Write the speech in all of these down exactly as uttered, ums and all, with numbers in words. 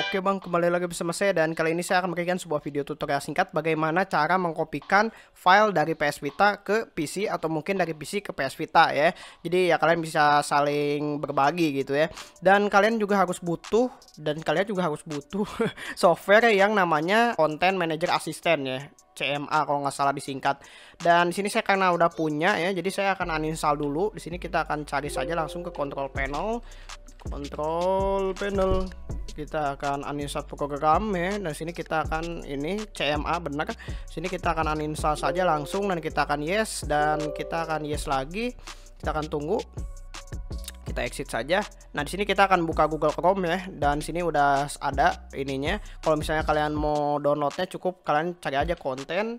Oke bang, kembali lagi bersama saya dan kali ini saya akan memberikan sebuah video tutorial singkat bagaimana cara mengkopikan file dari P S Vita ke P C atau mungkin dari P C ke P S Vita ya. Jadi ya kalian bisa saling berbagi gitu ya. Dan kalian juga harus butuh dan kalian juga harus butuh software yang namanya Content Manager Assistant ya. C M A kalau nggak salah disingkat. Dan di sini saya karena udah punya ya, jadi saya akan uninstall dulu. Di sini kita akan cari saja langsung ke control panel, control panel. Kita akan uninstall program ya. Dan sini kita akan ini C M A benar. Sini kita akan uninstall saja langsung dan kita akan yes dan kita akan yes lagi. Kita akan tunggu. Kita exit saja. Nah, di sini kita akan buka Google Chrome ya, dan sini udah ada ininya. Kalau misalnya kalian mau downloadnya cukup kalian cari aja konten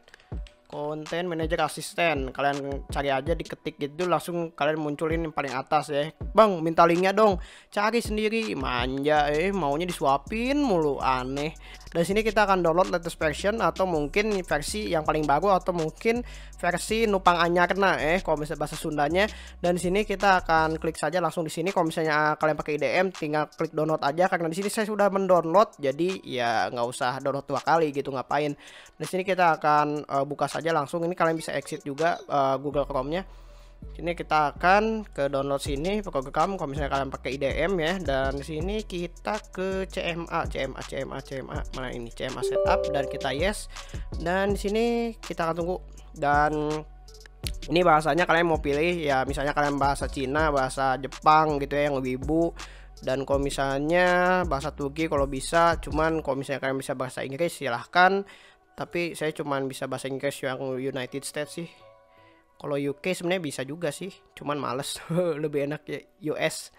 Content Manager Assistant, kalian cari aja diketik gitu langsung kalian munculin yang paling atas ya. Bang, minta linknya dong. Cari sendiri, manja eh maunya disuapin mulu, aneh. Dari sini kita akan download latest version atau mungkin versi yang paling baru atau mungkin versi numpang anyarna eh kalau misalnya bahasa Sundanya. Dan di sini kita akan klik saja langsung di sini. Kalau misalnya kalian pakai I D M tinggal klik download aja karena di sini saya sudah mendownload. Jadi ya nggak usah download dua kali gitu ngapain. Di sini kita akan uh, buka saja aja langsung. Ini kalian bisa exit juga uh, Google Chrome-nya. Ini kita akan ke download sini program kalau misalnya kalian pakai I D M ya. Dan di sini kita ke CMA CMA CMA CMA mana ini C M A setup dan kita yes. Dan di sini kita akan tunggu dan ini bahasanya kalian mau pilih ya, misalnya kalian bahasa Cina, bahasa Jepang gitu ya yang lebih ibu. Dan kalau misalnya bahasa Turki kalau bisa, cuman kalau misalnya kalian bisa bahasa Inggris silahkan. Tapi saya cuman bisa bahasa Inggris yang United States sih. Kalau U K sebenarnya bisa juga sih, cuman males. Lebih enak ya U S.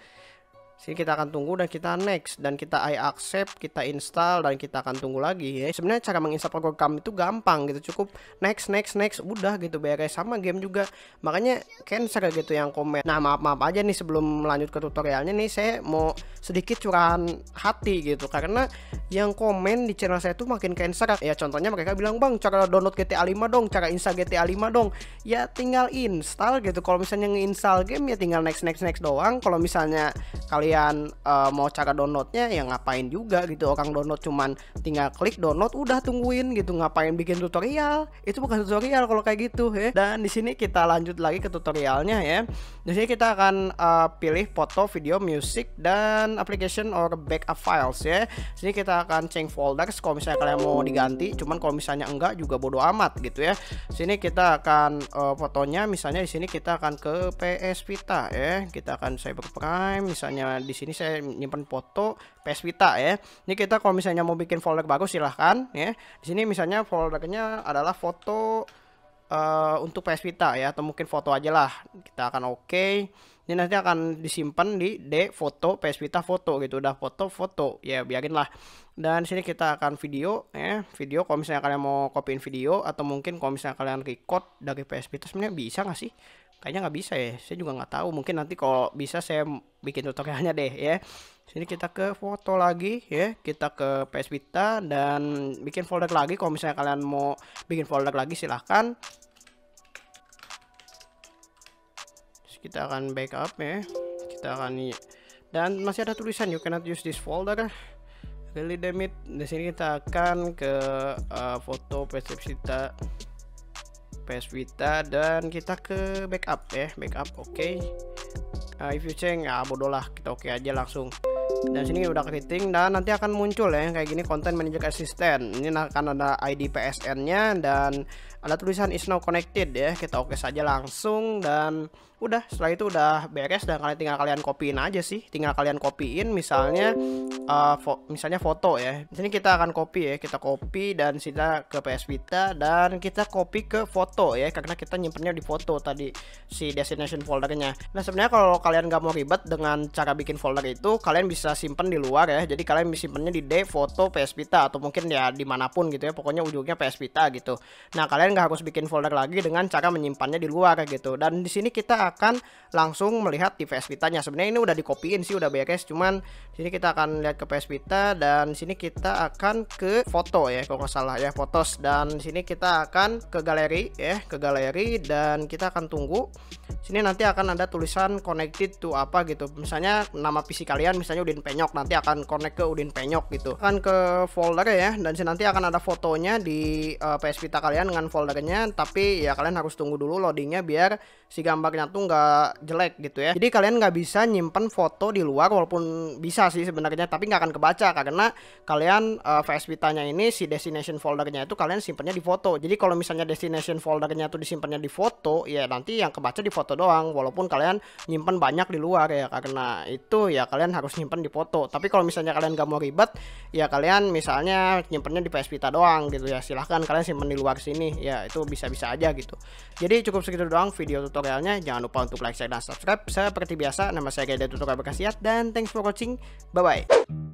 Sini kita akan tunggu dan kita next dan kita I accept, kita install dan kita akan tunggu lagi ya. Sebenarnya cara menginstal program itu gampang gitu, cukup next next next udah gitu beres, sama game juga. Makanya cancer gitu yang komen. Nah, maaf-maaf aja nih sebelum lanjut ke tutorialnya nih saya mau sedikit curahan hati gitu karena yang komen di channel saya tuh makin cancer ya. Contohnya mereka bilang, "Bang, cara download G T A lima dong, cara install G T A lima dong." Ya tinggal install gitu. Kalau misalnya nge-install game ya tinggal next next next doang. Kalau misalnya kalian uh, mau cara downloadnya ya ngapain juga gitu, orang download cuman tinggal klik download udah tungguin gitu, ngapain bikin tutorial, itu bukan tutorial kalau kayak gitu ya. Dan di sini kita lanjut lagi ke tutorialnya ya. Di sini kita akan uh, pilih foto, video, music dan application or backup files ya. Di sini kita akan change folders kalau misalnya kalian mau diganti, cuman kalau misalnya enggak juga bodo amat gitu ya. Di sini kita akan uh, fotonya misalnya di sini kita akan ke P S Vita ya. Kita akan cyberprime misalnya. Nah, di sini saya nyimpan foto P S Vita ya. Ini kita kalau misalnya mau bikin folder baru silahkan ya. Di sini misalnya foldernya adalah foto uh, untuk P S Vita ya, atau mungkin foto aja lah. Kita akan oke. Okay. Ini nanti akan disimpan di D foto P S Vita foto gitu. Udah foto foto ya biarinlah. Dan di sini kita akan video ya. Video kalau misalnya kalian mau copyin video atau mungkin kalau misalnya kalian record dari P S Vita sebenarnya bisa nggak sih? Kayaknya nggak bisa ya, saya juga nggak tahu. Mungkin nanti kalau bisa saya bikin tutorialnya deh ya. Sini kita ke foto lagi ya, kita ke P S Vita dan bikin folder lagi. Kalau misalnya kalian mau bikin folder lagi silahkan. Terus kita akan backup ya, kita akan dan masih ada tulisan you cannot use this folder. Really damn it. Di sini kita akan ke uh, foto P S Vita. P S Vita dan kita ke backup ya, backup oke. Okay. Uh, if you change ya bodoh lah, kita oke okay aja langsung. Dan sini udah keriting dan nanti akan muncul ya kayak gini Content Manager Assistant. Ini akan ada I D P S N-nya dan ada tulisan is now connected ya. Kita oke okay saja langsung dan udah, setelah itu udah beres dan kalian tinggal kalian copyin aja sih. Tinggal kalian copyin misalnya uh, fo misalnya foto ya. Di sini kita akan copy ya, kita copy dan kita ke P S Vita dan kita copy ke foto ya karena kita nyimpennya di foto tadi si destination foldernya. Nah, sebenarnya kalau kalian nggak mau ribet dengan cara bikin folder itu, kalian bisa simpen di luar ya. Jadi kalian simpennya di D foto P S Vita atau mungkin ya dimanapun gitu ya, pokoknya ujungnya P S Vita gitu. Nah, kalian nggak harus bikin folder lagi dengan cara menyimpannya di luar gitu. Dan di sini kita akan langsung melihat di P S Vitanya. Sebenarnya ini udah dikopiin sih, udah beres, cuman sini kita akan lihat ke P S Vita dan sini kita akan ke foto ya kalau nggak salah ya, fotos. Dan sini kita akan ke galeri ya, ke galeri dan kita akan tunggu. Sini nanti akan ada tulisan connected to apa gitu, misalnya nama P C kalian misalnya udah Udin Penyok, nanti akan connect ke Udin Penyok gitu. Akan ke folder ya, dan nanti akan ada fotonya di uh, P S Vita kalian dengan foldernya. Tapi ya kalian harus tunggu dulu loadingnya biar si gambarnya tuh nggak jelek gitu ya. Jadi kalian nggak bisa nyimpen foto di luar, walaupun bisa sih sebenarnya, tapi nggak akan kebaca karena kalian uh, P S Vitanya ini si destination foldernya itu kalian simpennya di foto. Jadi kalau misalnya destination foldernya tuh disimpannya di foto, ya nanti yang kebaca di foto doang, walaupun kalian nyimpen banyak di luar ya, karena itu ya kalian harus nyimpen di foto. Tapi kalau misalnya kalian gak mau ribet, ya kalian misalnya nyimpennya di P S Vita doang gitu ya, silahkan kalian simpen di luar sini ya, itu bisa-bisa aja gitu. Jadi cukup segitu doang video tutorialnya, jangan lupa untuk like, share, dan subscribe. Seperti biasa, nama saya Gede Tutorial Berkhasiat, dan thanks for watching, bye-bye.